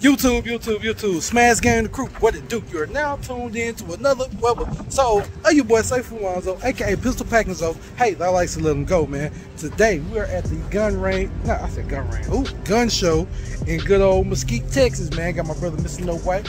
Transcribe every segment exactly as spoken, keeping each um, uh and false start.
YouTube, YouTube, YouTube, Smash Gang the Crew, what it do? You're now tuned in to another web so of your boy SayFool Lonzo, aka Pistol Packing Zo. Hey, I like to let them go, man. Today we are at the gun range. No, I said gun range. Ooh, gun show in good old Mesquite, Texas, man. Got my brother Mister No White.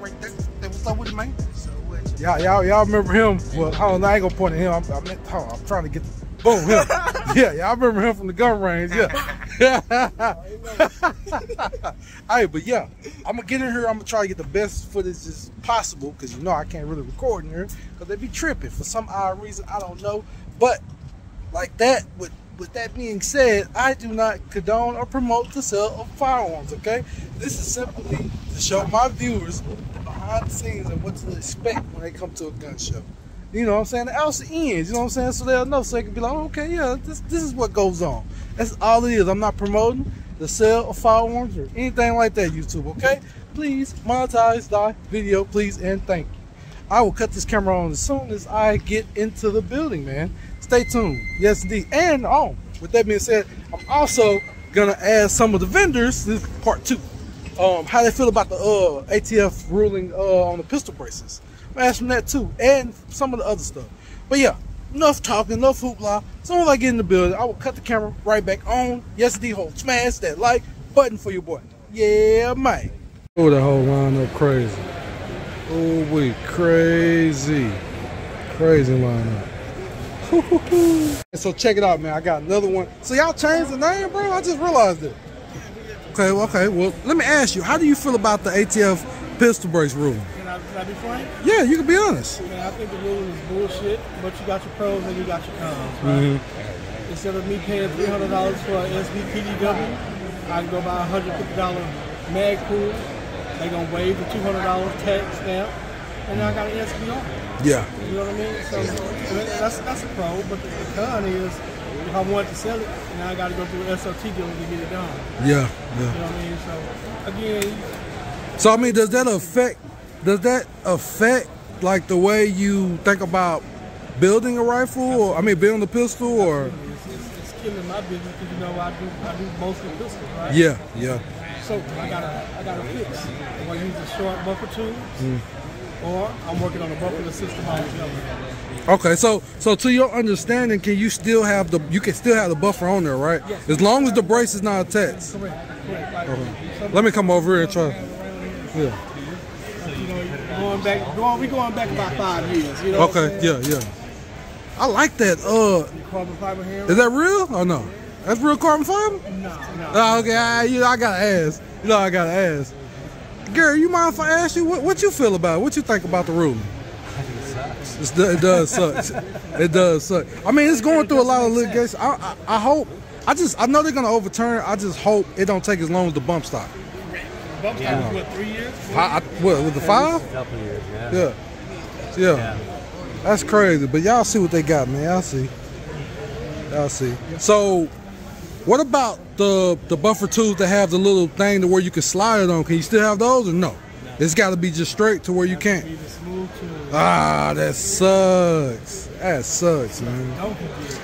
Right there. What's up with it, man? Y'all, y'all, y'all remember him? Well, I don't know. I ain't gonna point at him. I'm, I'm, hold on, I'm trying to get. The, boom, him. Yeah, y'all remember him from the gun range. Yeah. Hey, but yeah, I'm gonna get in here. I'm gonna try to get the best footage as possible because you know I can't really record in here because they be tripping for some odd reason. I don't know. But like that, with with that being said, I do not condone or promote the sale of firearms. Okay, this is simply to show my viewers the behind the scenes and what to expect when they come to a gun show. You know what I'm saying? The outside ends, you know what I'm saying? So they'll know. So they can be like, oh, okay, yeah, this this is what goes on. That's all it is. I'm not promoting the sale of firearms or anything like that, YouTube, okay? Please monetize the video, please, and thank you. I will cut this camera on as soon as I get into the building, man. Stay tuned. Yes, indeed. And on. With that being said, I'm also going to ask some of the vendors, this is part two, um, how they feel about the uh, A T F ruling uh, on the pistol braces. I'm going to ask them that, too, and some of the other stuff. But, yeah. Enough talking, enough hoopla. As soon as I get in the building, I will cut the camera right back on. Yes, the whole smash that like button for your boy. Yeah, mate. Oh, that whole lineup crazy. Oh, we crazy. Crazy lineup. And so check it out, man. I got another one. So y'all changed the name, bro? I just realized it. Okay, well, okay. Well, let me ask you, how do you feel about the A T F pistol brace rule? Can I be frank? Yeah, you can be honest. You know, I think the rule is bullshit, but you got your pros and you got your cons, right? Mm-hmm. Instead of me paying three hundred dollars for an S B T G gun, I can go buy a one hundred fifty dollar Magpul. They're going to waive the two hundred dollar tax stamp, and now I got an S B R. Yeah. You know what I mean? So, so that's, that's a pro, but the, the con is, if I wanted to sell it, now I got to go through an S O T deal to get it done. Yeah, yeah. You know what I mean? So, again. So, I mean, does that affect... Does that affect like the way you think about building a rifle, or I mean, building a pistol, or? It's, it's, it's killing my business because you know I do I do mostly pistols, right? Yeah, yeah. So I got a I got a fix. I'm gonna use a short bumper tube, mm. or I'm working on a bumper system altogether. Okay, so so to your understanding, can you still have the you can still have the buffer on there, right? Yes. As long as the brace is not attached. Correct. Correct. Like, okay. Let me come over here and try. Yeah. Going back, going, we going back about five years. You know okay, yeah, yeah. I like that. Uh, carbon fiber hair. Is that real or no? That's real carbon fiber? No, no. Oh, okay, I, you know, I gotta ask. You know, I gotta ask. Girl, you mind if I ask you what, what you feel about it? What you think about the ruling? I think it sucks. It's, it does suck. It does suck. I mean, it's going through a lot of litigation. I, I, I hope. I just. I know they're gonna overturn it. I just hope it don't take as long as the bump stock. Bump stock yeah. was what, three years? Five, I, what, with the five? A couple years, yeah. Yeah. Yeah. Yeah. That's crazy. But y'all see what they got, man. Y'all see. Y'all see. So, what about the the buffer tubes that have the little thing to where you can slide it on? Can you still have those or no? No. It's got to be just straight to where you can't. Be the smooth tube. Ah, that sucks. That sucks, man.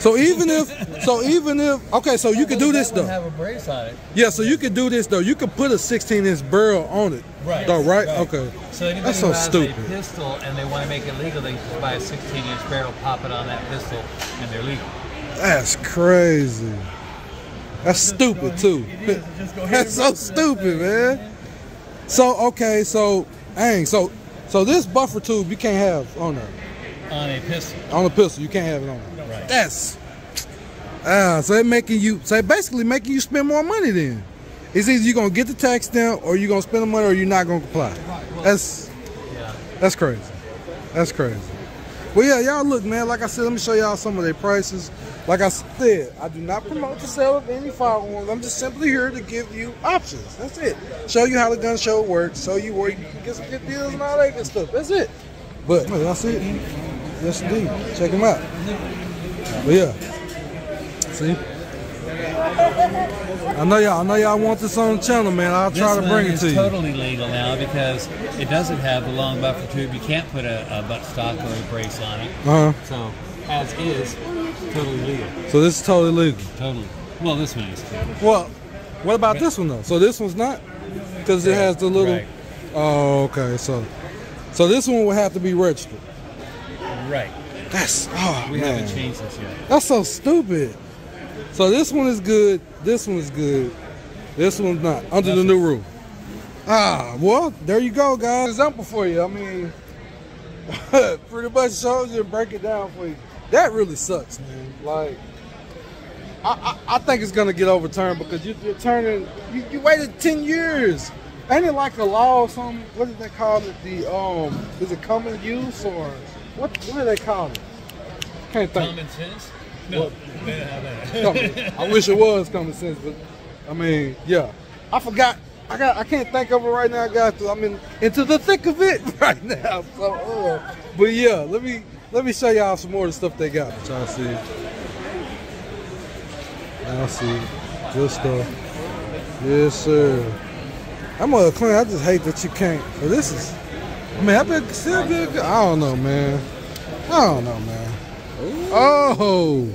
So even if, so even if, okay, so you could do this though. Have a brace on it. Yeah, so you could do this though. You could put a sixteen inch barrel on it. Right. Though, right? Right. Okay. So anybody That's so who has stupid. a pistol and they want to make it legal, they just buy a sixteen inch barrel, pop it on that pistol, and they're legal. That's crazy. That's stupid too. It is. Just go ahead. That's so stupid, man. So okay, so dang, so so this buffer tube you can't have on there. On a pistol. On a pistol, you can't have it on there. Right. That's ah, uh, so it making you so it basically making you spend more money then. It's either you're gonna get the tax down or you're gonna spend the money or you're not gonna comply. Right. Well, that's yeah. That's crazy. That's crazy. Well yeah, y'all look man, like I said, let me show y'all some of their prices. Like I said, I do not promote the sale of any firearms. I'm just simply here to give you options. That's it. Show you how the gun show works. Show you where you can get some good deals and all that good stuff. That's it. But that's it. Yes, indeed. Check them out. But yeah. See? I know y'all. I know y'all want this on the channel, man. I'll try to bring it to you. This one is totally legal now because it doesn't have the long buffer tube. You can't put a, a buttstock or a brace on it. Uh huh. So as is. Totally legal. So this is totally legal. Totally. Well, this one is. Well, What about this one though? So this one's not, because it has the little. Right. Oh, okay. So, so this one would have to be registered. Right. That's oh we man. haven't changed this yet. That's so stupid. So this one is good. This one is good. This one's not under That's the new rule. Ah, well, there you go, guys. Example for you. I mean, pretty much shows you and break it down for you. That really sucks, man. Like, I, I, I think it's gonna get overturned because you, you're turning. You, you waited ten years. Ain't it like a law or something? What did they call it? The um, is it common use or what? What do they call it? Can't think. Common sense. No, I wish it was common sense, but I mean, yeah, I forgot. I got. I can't think of it right now, guys. Cause I'm in, into the thick of it right now. So, uh, but yeah, let me let me show y'all some more of the stuff they got. Try to see. I see. Good stuff. Yes, sir. I'm gonna clean. I just hate that you can't. But this is. I mean, I bet still good. I don't know, man. I don't know, man. Ooh. Oh,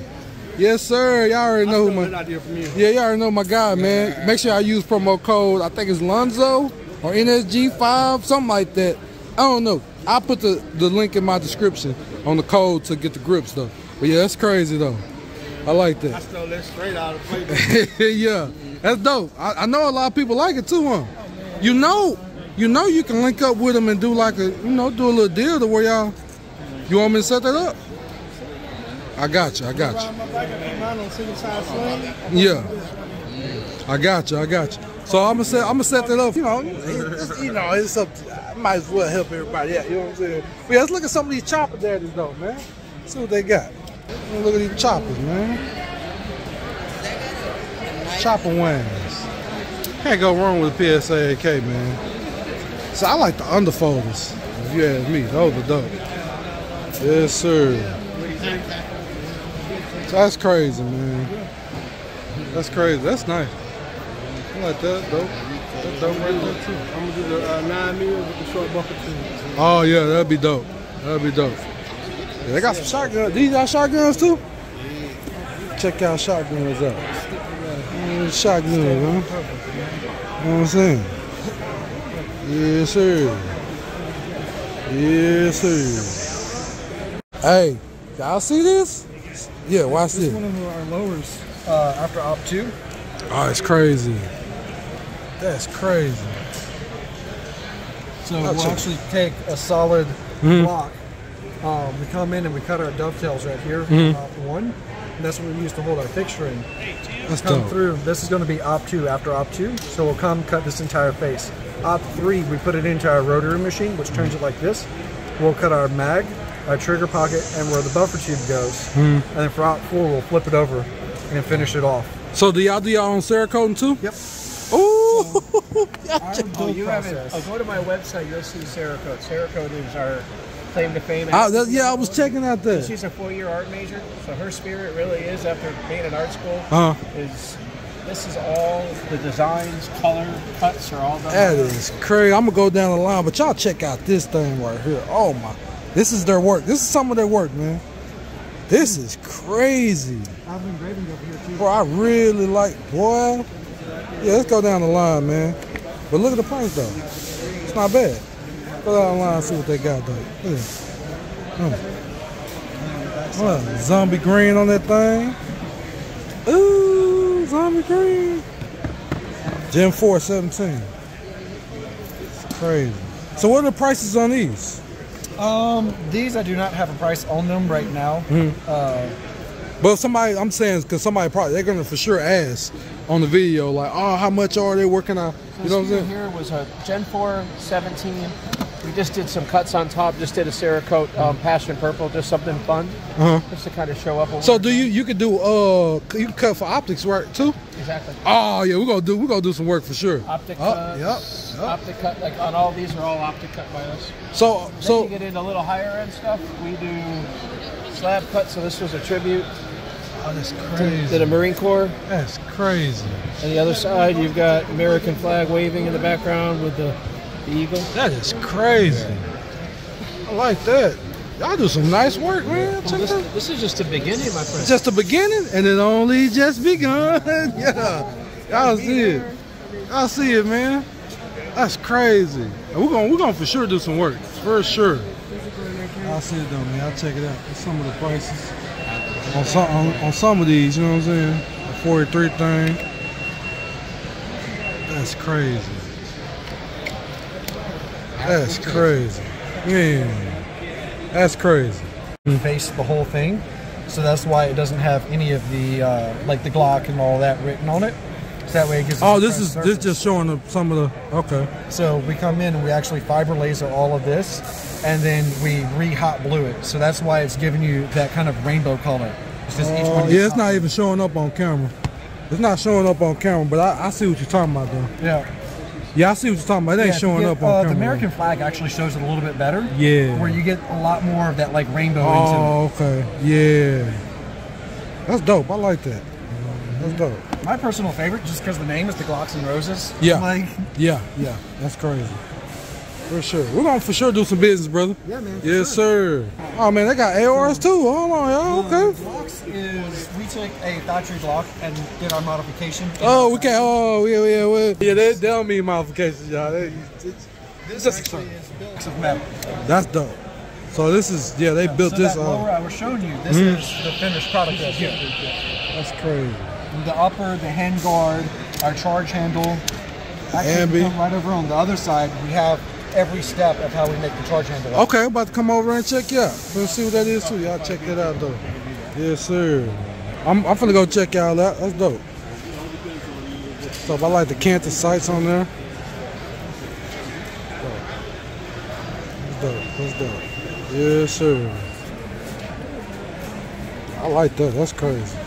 yes, sir. Y'all already know who my. Idea from you. Yeah, y'all already know my guy, man. Make sure I use promo code. I think it's Lonzo or N S G five, something like that. I don't know. I put the the link in my description on the code to get the grips though. But yeah, that's crazy though. I like that. I stole that straight out of the playbook. Yeah, that's dope. I, I know a lot of people like it too, huh? You know, you know you can link up with them and do like a, you know, do a little deal to where y'all. You want me to set that up? I got you. I got you. Yeah. I got you. I got you. So I'm gonna set. I'm gonna set that up. You know, it's, you know, it's up. To, I might as well help everybody out. You know what I'm saying? But yeah, let's look at some of these chopper daddies though, man. See what they got. Look at these choppers, man. Chopper wangs. Can't go wrong with a P S A A K, man. So I like the underfolders. If you ask me, those are dope. Yes, sir. So that's crazy, man. That's crazy. That's nice. I like that, dope. That's dope right there too. I'm gonna do the uh, nine meals with the short bucket too. Oh yeah, that'd be dope. That'd be dope. Yeah, they got some shotguns. These are shotguns too? Check out shotguns out. Mm, shotguns, huh? You know what I'm saying? Yes, sir. Yes, sir. Hey, y'all see this? Yeah, watch this. This one of our lowers uh, after op two. Oh, it's crazy. That's crazy. So gotcha. We'll actually take a solid mm-hmm. block. Um, we come in and we cut our dovetails right here, mm-hmm. op one, and that's what we use to hold our fixture in. Let's come dope. through. This is going to be op two after op two, so we'll come cut this entire face. op three, we put it into our rotary machine, which turns it like this. We'll cut our mag, our trigger pocket, and where the buffer tube goes. Mm-hmm. And then for op four, we'll flip it over and finish it off. So do y'all do y'all on Cerakote too? Yep. Ooh! Gotcha. Oh, you haven't. I'll go to my website, you'll see Cerakote. Cerakote is our claim to fame. I, that, yeah, I was checking out that. She's a four-year art major, so her spirit really is, after being at art school, uh-huh. is this is all the designs, color, cuts are all done. That is crazy. I'm going to go down the line, but y'all check out this thing right here. Oh, my. This is their work. This is some of their work, man. This is crazy. I've been grading up here, too. Bro, I really like, boy. Yeah, let's go down the line, man. But look at the price, though. It's not bad. Go down the line and see what they got, though. Yeah. Mm. What, zombie green on that thing? Ooh, zombie green. Gen four seventeen. It's crazy. So what are the prices on these? Um, these, I do not have a price on them right now. Mm-hmm. uh, but somebody, I'm saying, because somebody probably, they're going to for sure ask on the video, like, oh, how much are they working on? You know what I'm saying? Here was a Gen four seventeen. We just did some cuts on top, just did a Cerakote um, Passion Purple, just something fun, uh-huh. just to kind of show up. So do you, you could do, uh, you can cut for optics work too? Exactly. Oh yeah, we're gonna do, we're gonna do some work for sure. Optic oh, cuts, yep, yep. optic cut, like on all these are all optic cut by us. So, then so. you get into a little higher end stuff, we do slab cuts, so this was a tribute. Oh, that's crazy. To the Marine Corps. That's crazy. On the other side, you've got American flag waving in the background with the eagle. That is crazy. Yeah. I like that. Y'all do some nice work, man. Well, this, this is just the beginning, my friend. Just the beginning, and it only just begun. Yeah. Y'all see it. Y'all see it, man. That's crazy. We're gonna we're gonna for sure do some work. For sure. I'll see it though, man. I'll check it out. That's some of the prices. On some on, on some of these, you know what I'm saying? The forty-three thing. That's crazy. That's crazy. Man. That's crazy. Face the whole thing. So that's why it doesn't have any of the uh, like the Glock and all that written on it. So that way it gives. Oh, this is surface. This just showing the, some of the. Okay. So we come in and we actually fiber laser all of this, and then we re-hot blue it. So that's why it's giving you that kind of rainbow color. It's just uh, each one. Yeah, it's not blue. Even showing up on camera. It's not showing up on camera, but I, I see what you're talking about though. Yeah. Yeah, I see what you're talking about. It ain't yeah, showing get, up on uh, camera. The American flag actually shows it a little bit better. Yeah. Where you get a lot more of that like rainbow. Oh, into it. Okay. Yeah. That's dope. I like that. That's dope. My personal favorite, just because the name is the Glocks and Roses. Yeah. Like, yeah. Yeah. That's crazy. For sure. We're going to for sure do some business, brother. Yeah, man. Yes, sure. sir. Oh, man, they got A Rs too. Hold on, y'all. Okay. Um, Glocks is, we took a factory Glock and did our modification. Oh, we can. Oh, yeah, yeah, yeah. Yeah, they, they don't mean modifications, y'all. This actually is built of metal. That's dope. So this is, yeah, they yeah, built so this up. Lower I was showing you, this mm. is the finished product that's here. That's crazy. The upper, the hand guard, our charge handle. Actually, right over on the other side, we have every step of how we make the charge handle up. Okay, I'm about to come over and check you out. Let's see what that is too. Y'all check that out though. Yes, sir. I'm I'm finna go check y'all out. That's dope. So I like the Canton sights on there. That's dope. That's dope. Yes, sir. I like that. That's crazy.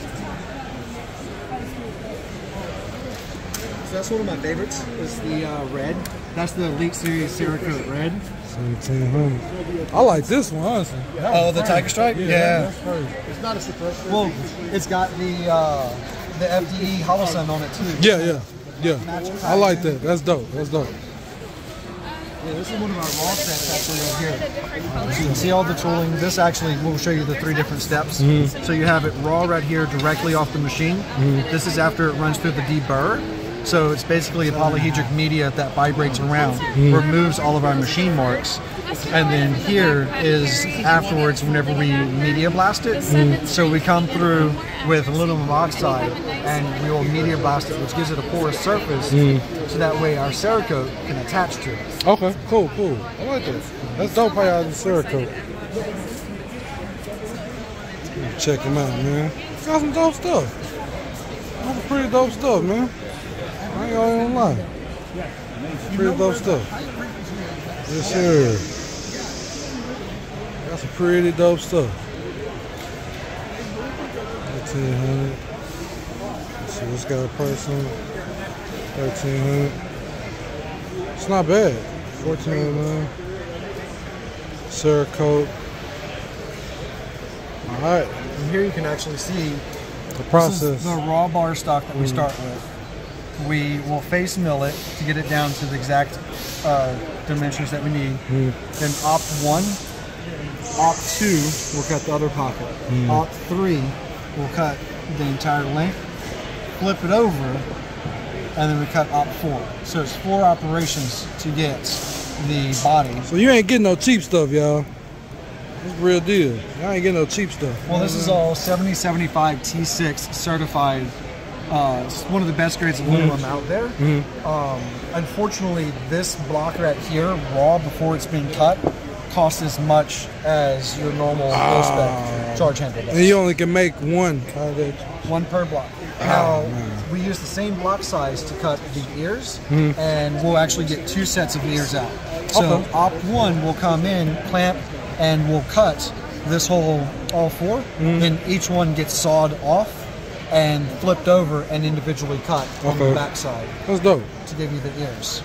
That's one of my favorites, is the uh, red. That's the Elite Series Cerakote red. seventeen hundred. I like this one, honestly. Yeah, oh, the Tiger Strike? Yeah. yeah. yeah. It's not a suppressor. Well, it's got the uh, the F D E Holosun on it, too. Yeah, yeah, yeah. I like that. That's dope. That's dope. Yeah, this is one of our raw sets actually right here. You can see all the tooling. This actually will show you the three different steps. Mm-hmm. So you have it raw right here directly off the machine. Mm-hmm. This is after it runs through the deburr. So it's basically a polyhedric media that vibrates around, mm. removes all of our machine marks. And then here is afterwards whenever we media blast it. Mm. So we come through with aluminum oxide and we will media blast it, which gives it a porous surface. Mm. So that way our Cerakote can attach to it. Okay, cool, cool. I like that. That's dope how y'all do Cerakote. Check them out, man. Got some dope stuff. Got some pretty dope stuff, man. I ain't gonna lie. Pretty dope stuff. Yes, sir. That's some pretty dope stuff. thirteen hundred. Let's see what's got a price on it. thirteen hundred. It's not bad. fourteen hundred. Cerakote. Alright. And here you can actually see the process. This is the raw bar stock that we mm. start with. We will face mill it to get it down to the exact uh, dimensions that we need. Mm. Then opt one, opt two, we'll cut the other pocket. Mm. Opt three, we'll cut the entire length, flip it over, and then we cut opt four. So it's four operations to get the body. So you ain't getting no cheap stuff, y'all. It's real deal. Y'all ain't getting no cheap stuff. Well, this is all seventy seventy-five T six certified. Uh, it's one of the best grades of aluminum mm-hmm. out there. Mm-hmm. um, unfortunately, this block right here, raw before it's being cut, costs as much as your normal ah. charge handle does. And you only can make one. One per block. Now, oh, we use the same block size to cut the ears, mm-hmm. and we'll actually get two sets of ears out. So okay. Op one will come in, clamp, and we'll cut this whole, all four, mm-hmm. then each one gets sawed off and flipped over and individually cut okay. on the backside. That's dope. To give you the ears.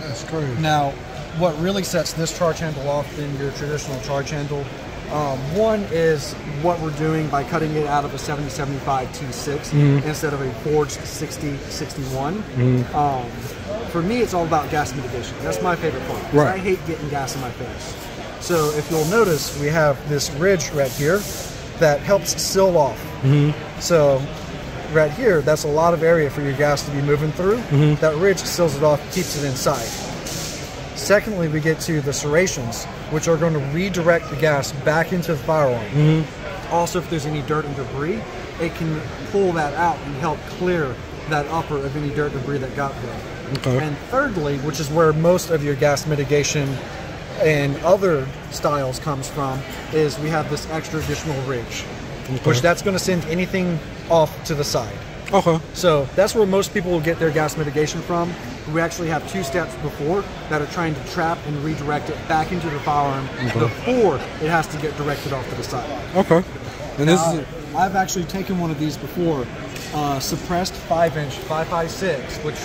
That's crazy. Now, what really sets this charge handle off than your traditional charge handle, um, one is what we're doing by cutting it out of a seventy seventy-five T six mm. instead of a forged sixty sixty-one. Mm. Um, for me, it's all about gas mitigation. That's my favorite part. Right. I hate getting gas in my face. So if you'll notice, we have this ridge right here that helps seal off. Mm-hmm. So right here, that's a lot of area for your gas to be moving through. Mm-hmm. That ridge seals it off, keeps it inside. Secondly, we get to the serrations, which are going to redirect the gas back into the firearm. Mm-hmm. Also, if there's any dirt and debris, it can pull that out and help clear that upper of any dirt debris that got there. Okay. And thirdly, which is where most of your gas mitigation and other styles comes from, is we have this extra additional ridge, okay. which that's going to send anything off to the side. Okay. So that's where most people will get their gas mitigation from. We actually have two steps before that are trying to trap and redirect it back into the firearm okay. before it has to get directed off to the side. Okay. And this now, is I've actually taken one of these before, uh, suppressed five inch, five five six, which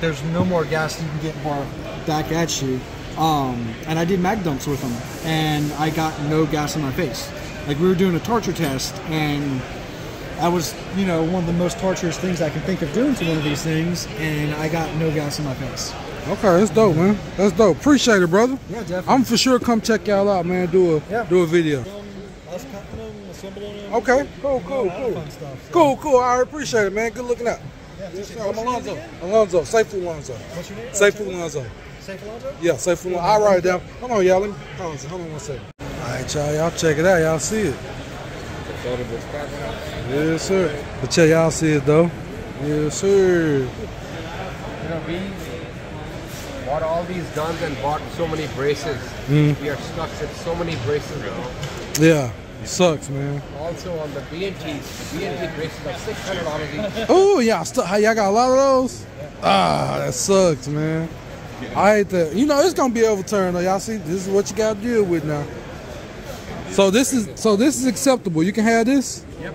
there's no more gas you can get more back at you. Um, and I did mag dumps with them, and I got no gas in my face. Like, we were doing a torture test, and I was, you know, one of the most torturous things I can think of doing to one of these things, and I got no gas in my face. Okay, that's dope, man. That's dope. Appreciate it, brother. Yeah, definitely. I'm for sure come check y'all out, man. Do a yeah. do a video. Okay, cool, cool, cool, cool, cool. I appreciate it, man. Good looking out. Yeah, yes, sir. I'm Alonzo. Alonzo. SayFool Lonzo. What's your name? SayFool Lonzo. SayFool Lonzo? Yeah, SayFool Lonzo. I'll write it down. Hold on, y'all. Let me hold on, hold on one second. All right, y'all. Y'all check it out. Y'all see it. Yes, sir. But check, y'all see it, though. Yes, sir. You know, we bought all these guns and bought so many braces. Mm. We are stuck with so many braces, though. Yeah. It sucks, man. Also on the B and T, B and T braces are six hundred dollars each. Oh yeah, y'all got a lot of those. Ah, that sucks, man. I hate that. You know it's gonna be overturned. Y'all see, this is what you gotta deal with now. So this is so this is acceptable. You can have this. Yep.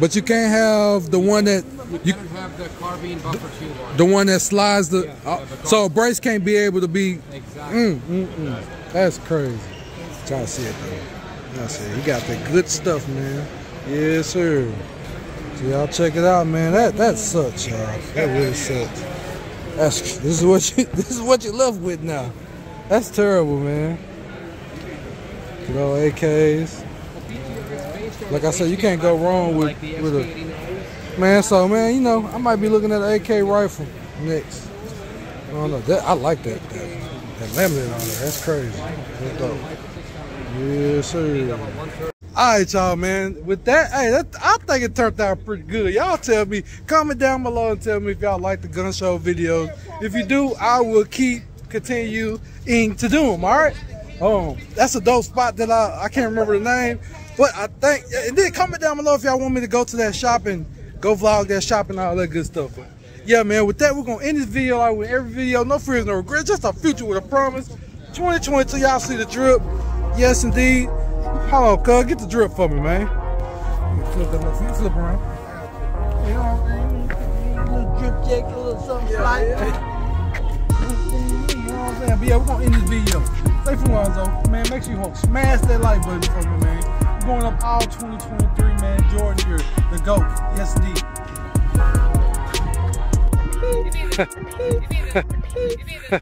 But you can't have the one that you can't have the carbine buffer tube on. The one that slides the. Yeah, uh, the so a brace can't be able to be. Exactly. Mm, mm, mm. That's crazy. Try to see it though. I said, you got the good stuff, man. Yes, sir. So y'all check it out, man. That that sucks, y'all. That really sucks. That's this is what you this is what you left with now. That's terrible, man. You know, A Ks. Like I said, you can't go wrong with with a man. So man, you know, I might be looking at an A K rifle next. I don't know. That, I like that that, that laminate on there. That's crazy. That's dope. Yes, sir. Alright, y'all, man. With that, hey, that, I think it turned out pretty good. Y'all tell me, comment down below and tell me if y'all like the gun show videos. If you do, I will keep continuing to do them, alright? Um, that's a dope spot that I, I can't remember the name. But I think, and then comment down below if y'all want me to go to that shop and go vlog that shop and all that good stuff. But yeah, man, with that, we're going to end this video out with every video. No fears, no regrets, just our future with a promise. twenty twenty-two, y'all see the drip. Yes, indeed. Hold on, cuz. Get the drip for me, man. Flip that up. You flip around. You know what I mean? A little drip check, a little something yeah, like that. Yeah. You know what I'm saying? But yeah, we're going to end this video. SayFool Lonzo. Man, make sure you smash that like button for me, man. We're going up all twenty twenty-three, man. Jordan here. The GOAT. Yes, indeed.